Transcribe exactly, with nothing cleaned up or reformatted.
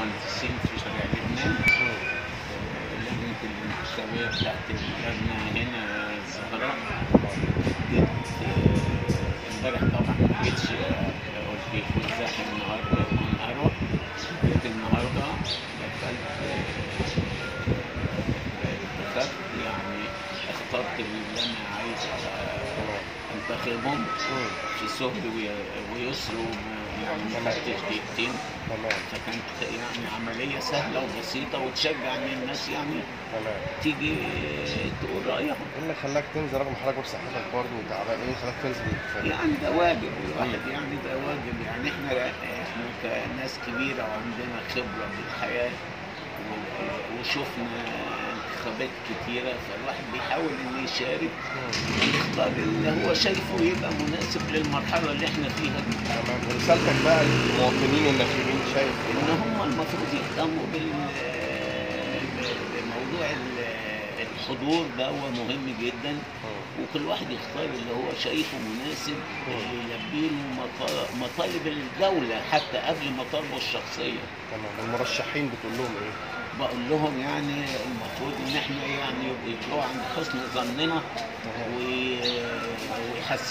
مهندسين في شارع لبنان، لجنة المحتوية بتاعت اللجنة هنا الزهراء جت امبارح، طبعا مجتش قلت ليكون زاحم النهارده يكون أروق، جت النهارده دخلت يعني اخترت اللي أنا عايز انتخبهم في سهل ويسر، يعني ما خدتش دقيقتين، فكانت يعني عملية سهلة وبسيطة وتشجع ان الناس يعني تيجي تقول رأيها. ايه اللي خلاك تنزل رغم حضرتك وصحتك برضه وتعبان؟ ايه اللي خلاك تنزل؟ يعني ده واجب الواحد، يعني ده واجب، يعني احنا احنا كناس كبيرة وعندنا خبرة بالحياة وشفنا انتخابات كتيرة، فالواحد بيحاول انه يشارك ويختار اللي هو شايفه يبقى مناسب للمرحلة اللي احنا فيها دي. تمام، ورسالتك بقى للمواطنين الناشئين شايف ان هم المفروض يهتموا بالموضوع الحضور ده، هو مهم جدا، وكل واحد يختار اللي هو شايفه مناسب يلبي له مطالب الدولة حتى قبل مطالبه الشخصية. تمام، المرشحين بتقول لهم ايه؟ بقول لهم يعني المفروض ان احنا يعني يبقوا عند حسن ظننا ويحسنوا